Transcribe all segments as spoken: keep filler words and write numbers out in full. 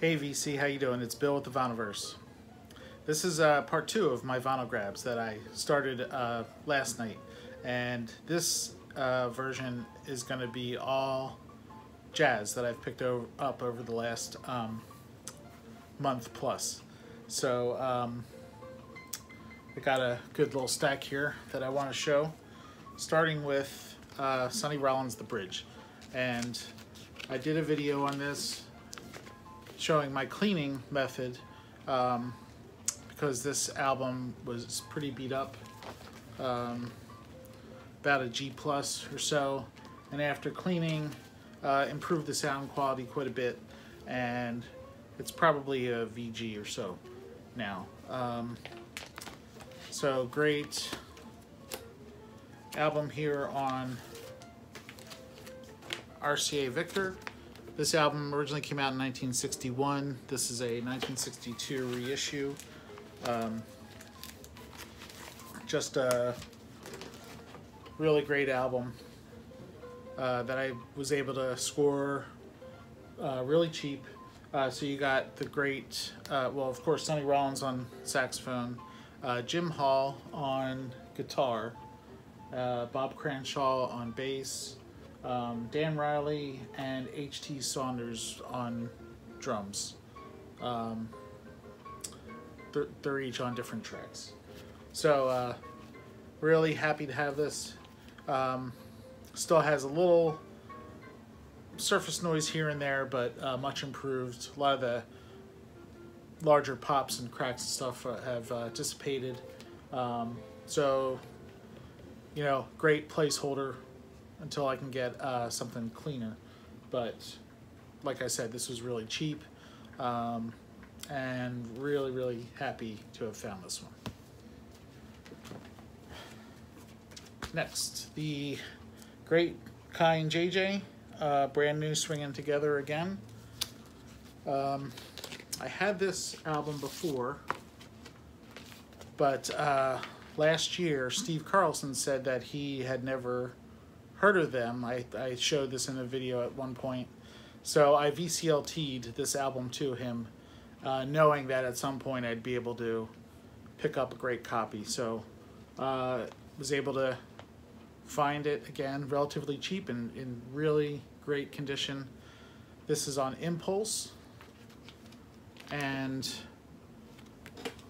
Hey V C, how you doing? It's Bill with the Vinyverse. This is uh, part two of my vinyl grabs that I started uh, last night, and this uh, version is going to be all jazz that I've picked over, up over the last um, month plus. So um, I got a good little stack here that I want to show, starting with uh, Sonny Rollins' The Bridge. And I did a video on this showing my cleaning method um, because this album was pretty beat up, um, about a G plus or so, and after cleaning uh, improved the sound quality quite a bit, and it's probably a V G or so now. Um, so great album here on R C A Victor. This album originally came out in nineteen sixty-one. This is a nineteen sixty-two reissue. Um, just a really great album uh, that I was able to score uh, really cheap. Uh, so you got the great, uh, well, of course, Sonny Rollins on saxophone, uh, Jim Hall on guitar, uh, Bob Cranshaw on bass, Um, Dan Riley and H T Saunders on drums. Um, they're, they're each on different tracks. So uh, really happy to have this. Um, still has a little surface noise here and there, but uh, much improved. A lot of the larger pops and cracks and stuff have uh, dissipated. Um, so, you know, great placeholder until I can get uh, something cleaner. But like I said, this was really cheap, um, and really, really happy to have found this one. Next, the great Kai and J J, uh, brand new Swinging Together Again. Um, I had this album before, but uh, last year, Steve Carlson said that he had never heard of them. I, I showed this in a video at one point. So I V C L T'd this album to him, uh, knowing that at some point I'd be able to pick up a great copy. So I uh, was able to find it again, relatively cheap and in really great condition. This is on Impulse. And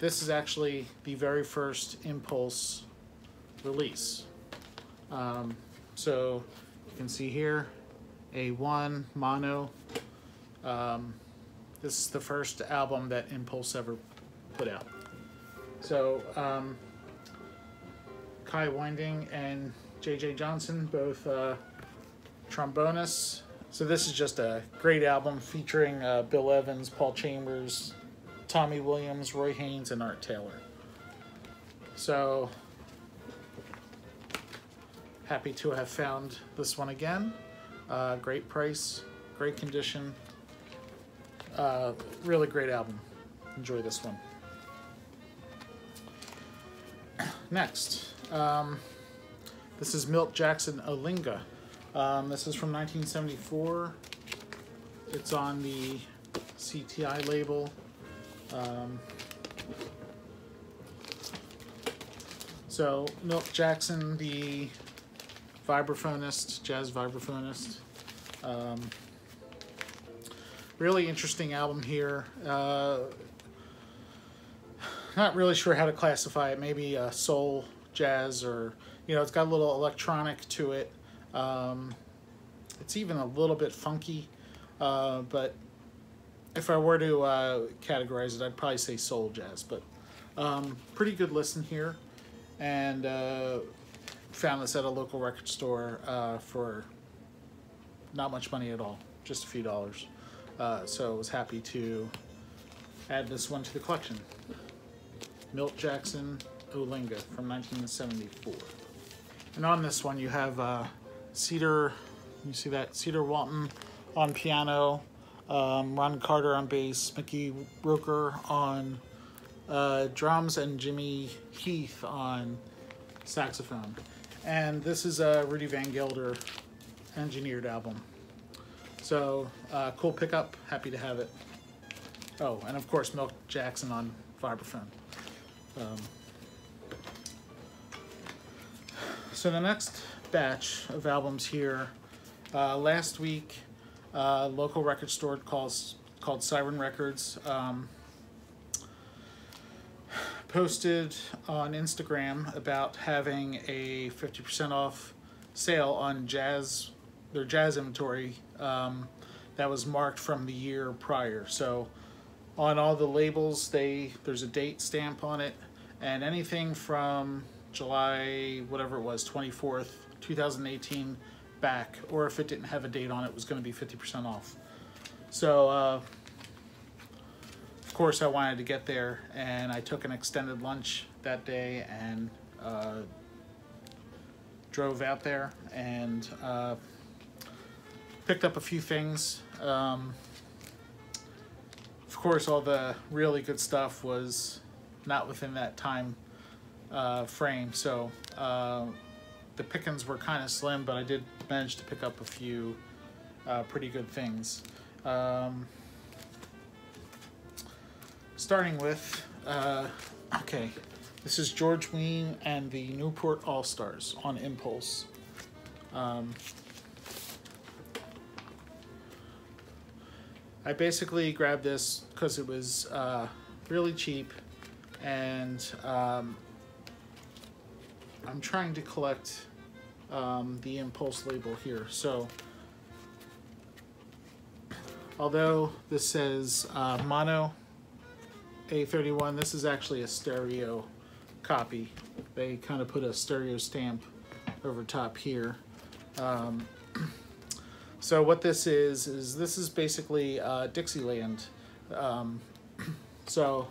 this is actually the very first Impulse release. Um, So you can see here, A one, mono. Um, this is the first album that Impulse ever put out. So um, Kai Winding and J J. Johnson, both uh, trombonists. So this is just a great album featuring uh, Bill Evans, Paul Chambers, Tommy Williams, Roy Haynes, and Art Taylor. So happy to have found this one again. Uh, great price, great condition. Uh, really great album. Enjoy this one. Next, um, this is Milt Jackson, Olinga. Um, this is from nineteen seventy-four. It's on the C T I label. Um, so Milt Jackson, the vibraphonist, jazz vibraphonist. Um, really interesting album here. Uh, not really sure how to classify it. Maybe uh, soul, jazz, or, you know, it's got a little electronic to it. Um, it's even a little bit funky, uh, but if I were to uh, categorize it, I'd probably say soul jazz, but um, pretty good listen here. And uh, found this at a local record store uh, for not much money at all, just a few dollars. Uh, so I was happy to add this one to the collection. Milt Jackson, Olinga, from nineteen seventy-four. And on this one you have uh, Cedar, you see that, Cedar Walton on piano, um, Ron Carter on bass, Mickey Roker on uh, drums, and Jimmy Heath on saxophone. And this is a Rudy Van Gelder engineered album. So uh, cool pickup, happy to have it. Oh, and of course, Milt Jackson on vibraphone. Um, so the next batch of albums here, uh, last week, uh, local record store calls, called Siren Records um, posted on Instagram about having a fifty percent off sale on jazz, their jazz inventory um, that was marked from the year prior. So on all the labels, they there's a date stamp on it, and anything from July, whatever it was, twenty-fourth, two thousand eighteen back, or if it didn't have a date on it, was gonna be fifty percent off. So uh, of course I wanted to get there, and I took an extended lunch that day and uh, drove out there and uh, picked up a few things. Um, of course, all the really good stuff was not within that time uh, frame, so uh, the pickings were kind of slim, but I did manage to pick up a few uh, pretty good things. Um, starting with, uh, okay, this is George Wein and the Newport All-Stars on Impulse. Um, I basically grabbed this because it was uh, really cheap, and um, I'm trying to collect um, the Impulse label here. So, although this says uh, mono A thirty-one, this is actually a stereo copy. They kind of put a stereo stamp over top here. Um, so what this is, is this is basically uh, Dixieland. Um, so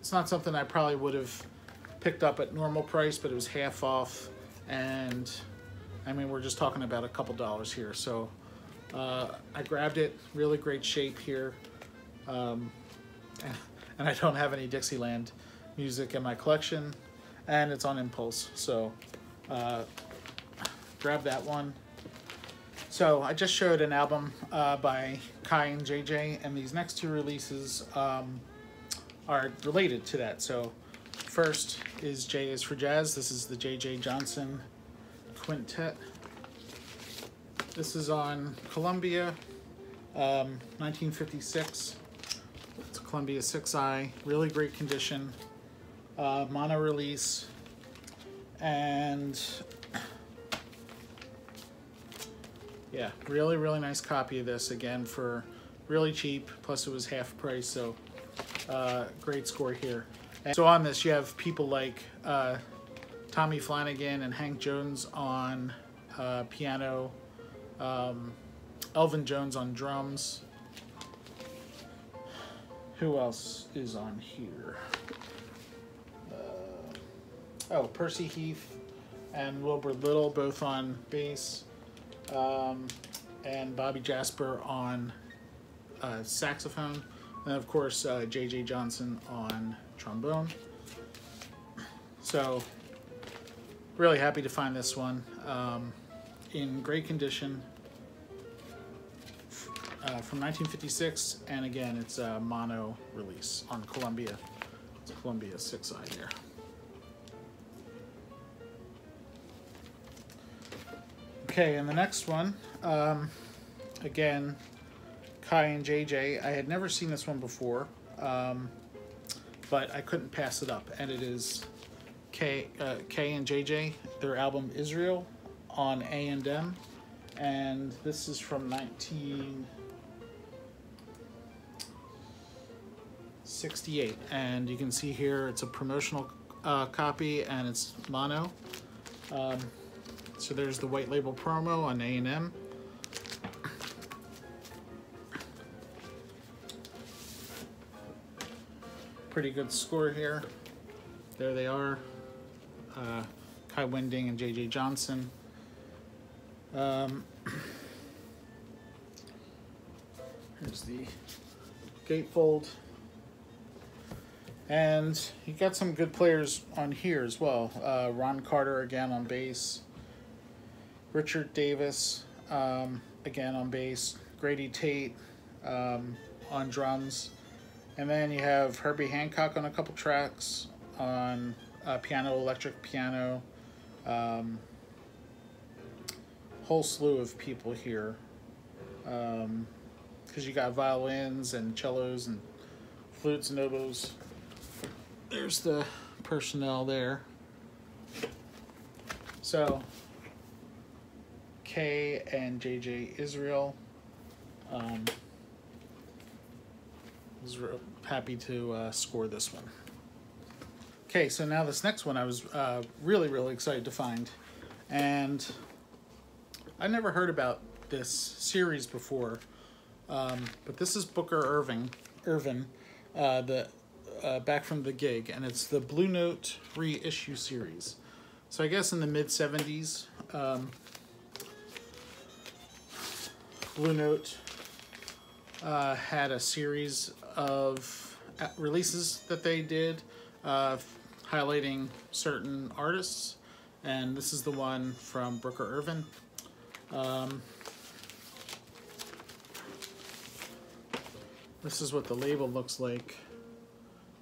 it's not something I probably would have picked up at normal price, but it was half off, and I mean, we're just talking about a couple dollars here. So uh, I grabbed it, really great shape here. Um, and I don't have any Dixieland music in my collection, and it's on Impulse. So uh, grab that one. So I just showed an album uh, by Kai and J J, and these next two releases um, are related to that. So first is J is for Jazz. This is the J J Johnson Quintet. This is on Columbia, um, nineteen fifty-six. It's a Columbia six I, really great condition, uh, mono release, and yeah, really, really nice copy of this, again, for really cheap, plus it was half price, so uh, great score here. And so on this, you have people like uh, Tommy Flanagan and Hank Jones on uh, piano, um, Elvin Jones on drums. Who else is on here? Uh, oh, Percy Heath and Wilbur Little, both on bass, um, and Bobby Jasper on uh, saxophone, and of course uh, J J Johnson on trombone. So, really happy to find this one um, in great condition uh, from nineteen fifty-six, and again, it's a mono release on Columbia. It's a Columbia six I there. Okay, and the next one, um, again, Kai and J J. I had never seen this one before, um, but I couldn't pass it up, and it is K, uh, K and J J, their album Israel on A and M, and this is from nineteen sixty-eight, and you can see here it's a promotional uh, copy, and it's mono. Um, so there's the white label promo on A and M. Pretty good score here. There they are. Uh, Kai Winding and J J Johnson. Um, here's the gatefold, and you got some good players on here as well. Uh, Ron Carter again on bass, Richard Davis um, again on bass, Grady Tate um, on drums, and then you have Herbie Hancock on a couple tracks on uh, piano, electric piano. Um, whole slew of people here, because um, you got violins and cellos and flutes and oboes. There's the personnel there. So Kay and J J Israel. Um, was happy to uh, score this one. Okay, so now this next one I was uh, really, really excited to find. And I never heard about this series before, um, but this is Booker Ervin, Ervin uh, the, uh, back from the gig, and it's the Blue Note reissue series. So I guess in the mid seventies, um, Blue Note uh, had a series of releases that they did, uh, highlighting certain artists, and this is the one from Booker Ervin. Um, this is what the label looks like.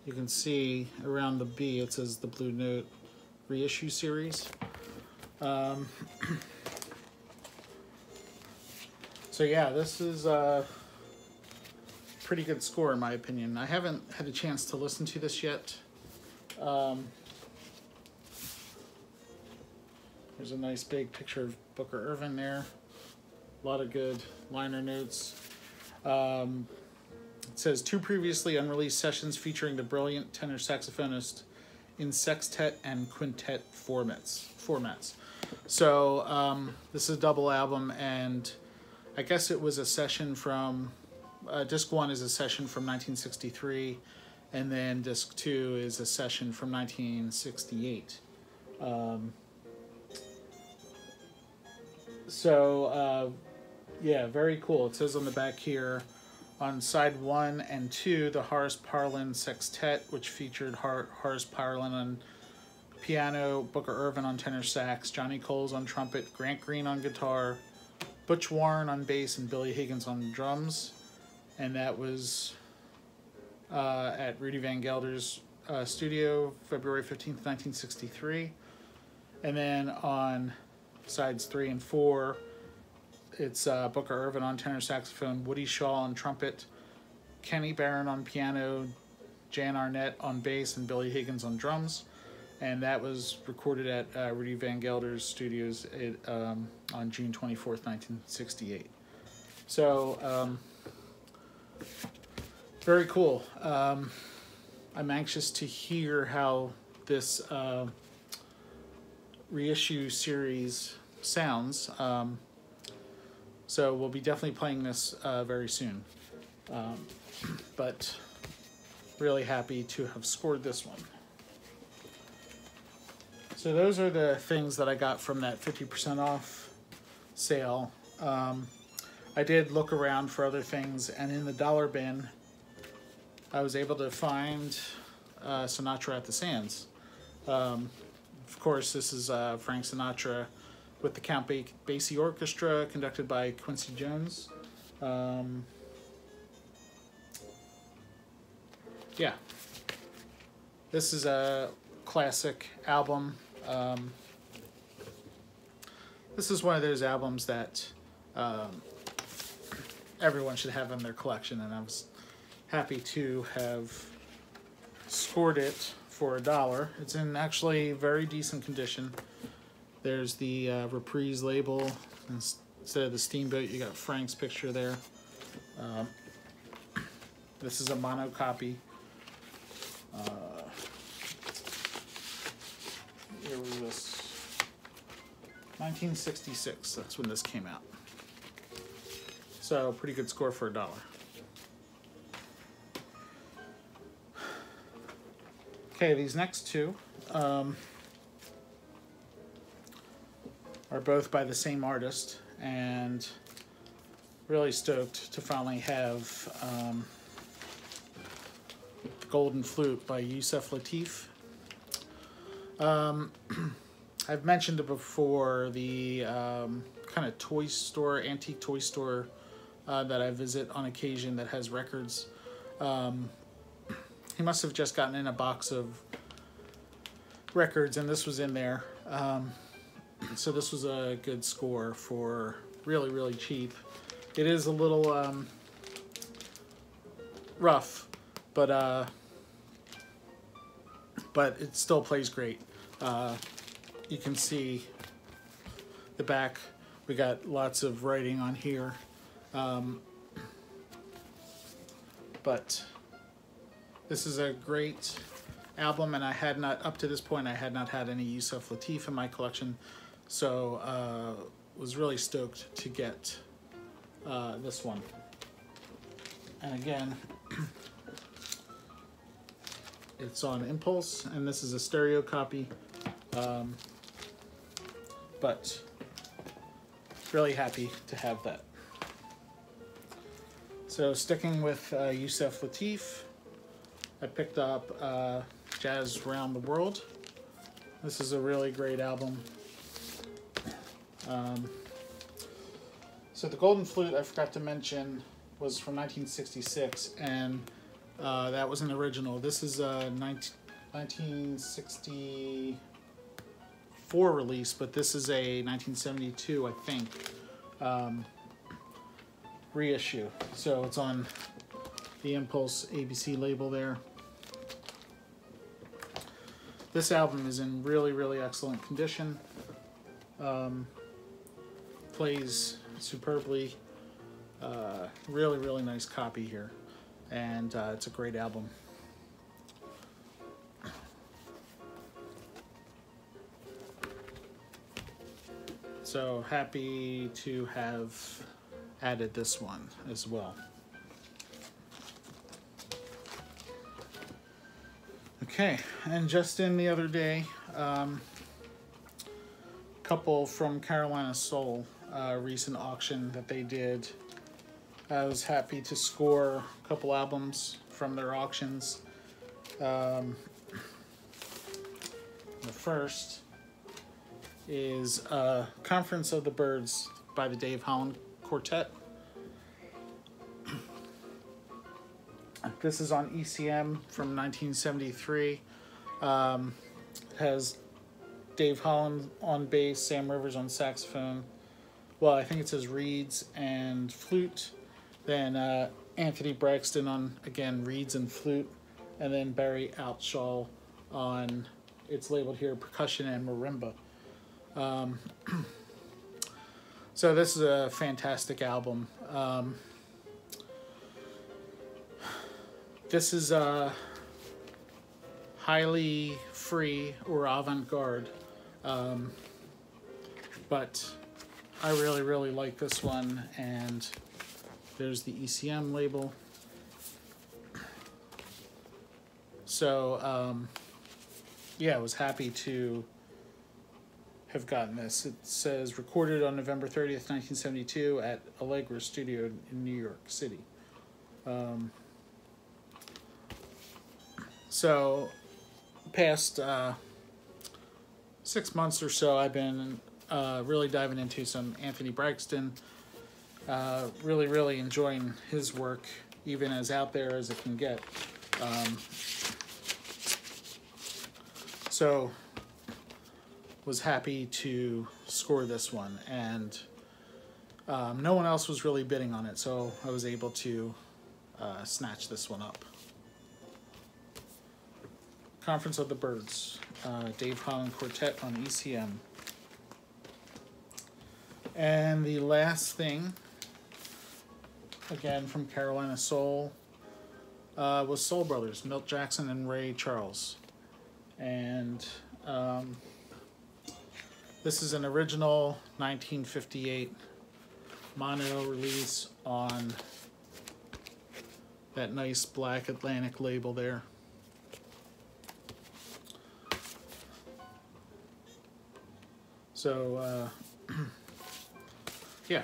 You can see around the B it says the Blue Note reissue series. Um, So yeah, this is a pretty good score in my opinion. I haven't had a chance to listen to this yet. Um, there's a nice big picture of Booker Ervin there. A lot of good liner notes. Um, it says, two previously unreleased sessions featuring the brilliant tenor saxophonist in sextet and quintet formats. formats. So um, this is a double album, and I guess it was a session from, uh, disc one is a session from nineteen sixty-three, and then disc two is a session from nineteen sixty-eight. Um, so, uh, yeah, very cool. It says on the back here, on side one and two, the Horace Parlan Sextet, which featured Har Horace Parlan on piano, Booker Ervin on tenor sax, Johnny Coles on trumpet, Grant Green on guitar, Butch Warren on bass, and Billy Higgins on drums, and that was uh, at Rudy Van Gelder's uh, studio, February fifteenth, nineteen sixty-three. And then on sides three and four, it's uh, Booker Ervin on tenor saxophone, Woody Shaw on trumpet, Kenny Barron on piano, Jan Arnett on bass, and Billy Higgins on drums. And that was recorded at uh, Rudy Van Gelder's studios it, um, on June twenty-fourth, nineteen sixty-eight. So, um, very cool. Um, I'm anxious to hear how this uh, reissue series sounds. Um, so we'll be definitely playing this uh, very soon. Um, but really happy to have scored this one. So those are the things that I got from that fifty percent off sale. Um, I did look around for other things, and in the dollar bin, I was able to find uh, Sinatra at the Sands. Um, of course, this is uh, Frank Sinatra with the Count Basie Orchestra, conducted by Quincy Jones. Um, yeah, this is a classic album. Um, this is one of those albums that um, everyone should have in their collection, and I was happy to have scored it for a dollar. It's in actually very decent condition. There's the uh, Reprise label. Instead of the Steamboat, you got Frank's picture there. Um, this is a mono copy. Uh, Here was this nineteen sixty-six, that's when this came out. So pretty good score for a dollar. Okay, these next two um, are both by the same artist, and really stoked to finally have um, The Golden Flute by Yusef Lateef. Um, I've mentioned it before, the um, kind of toy store, antique toy store uh, that I visit on occasion that has records. Um, he must have just gotten in a box of records, and this was in there. Um, so this was a good score for really, really cheap. It is a little um, rough, but uh, but it still plays great. Uh, you can see the back. We got lots of writing on here, um, but this is a great album, and I had not, up to this point, I had not had any Yusef Lateef in my collection, so uh, was really stoked to get uh, this one. And again, it's on Impulse, and this is a stereo copy, um, but really happy to have that. So sticking with uh, Yusef Lateef, I picked up uh, Jazz Round the World. This is a really great album. Um, so The Golden Flute, I forgot to mention, was from nineteen sixty-six, and uh, that was an original. This is a nineteen sixty-four release, but this is a nineteen seventy-two, I think, um, reissue. So it's on the Impulse A B C label there. This album is in really, really excellent condition. Um, plays superbly. Uh, really, really nice copy here. And uh, it's a great album. So happy to have added this one as well. Okay, and just in the other day, um, couple from Carolina Soul, uh, recent auction that they did. I was happy to score a couple albums from their auctions. Um, the first is uh, Conference of the Birds by the Dave Holland Quartet. This is on E C M from nineteen seventy-three. Um, has Dave Holland on bass, Sam Rivers on saxophone. Well, I think it says reeds and flute. Then uh, Anthony Braxton on, again, reeds and flute. And then Barry Altschall on, it's labeled here, percussion and marimba. Um, so this is a fantastic album. Um, this is a highly free or avant-garde, um, but I really, really like this one. And there's the E C M label. So um, yeah, I was happy to have gotten this. It says recorded on November thirtieth, nineteen seventy-two at Allegra Studio in New York City. Um, so past uh, six months or so, I've been uh, really diving into some Anthony Braxton, uh, really, really enjoying his work, even as out there as it can get. Um, so was happy to score this one, and um, no one else was really bidding on it, so I was able to uh, snatch this one up. Conference of the Birds, uh, Dave Holland Quartet on E C M. And the last thing, again from Carolina Soul, uh, was Soul Brothers, Milt Jackson and Ray Charles. And um, this is an original nineteen fifty-eight mono release on that nice black Atlantic label there. So, uh, yeah.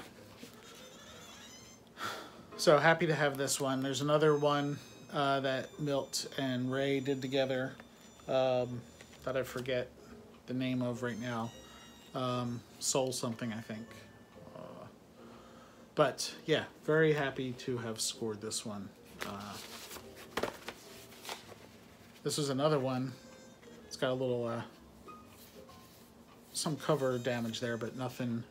So happy to have this one. There's another one uh, that Milt and Ray did together um, that I forget the name of right now. Um, Soul something, I think. Uh, But yeah, very happy to have scored this one. Uh, this is another one. It's got a little uh, some cover damage there, but nothing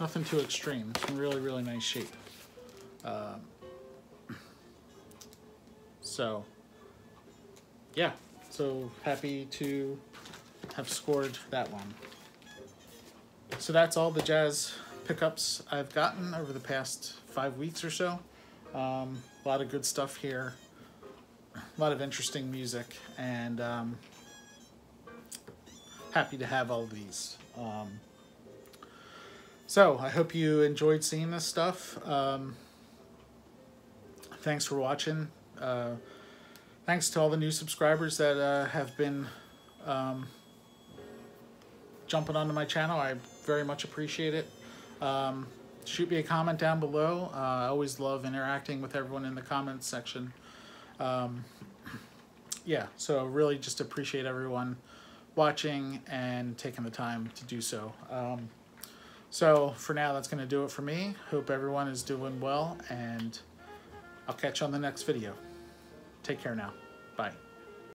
nothing too extreme. It's in really, really nice shape. Uh, so yeah, so happy to have scored that one. So that's all the jazz pickups I've gotten over the past five weeks or so. Um, a lot of good stuff here, a lot of interesting music, and um, happy to have all these. Um, so I hope you enjoyed seeing this stuff. Um, thanks for watching. Uh, thanks to all the new subscribers that uh, have been um, jumping onto my channel. I very much appreciate it. Um, shoot me a comment down below. Uh, I always love interacting with everyone in the comments section. Um, yeah, so really just appreciate everyone watching and taking the time to do so. Um, so for now, that's going to do it for me. Hope everyone is doing well, and I'll catch you on the next video. Take care now. Bye.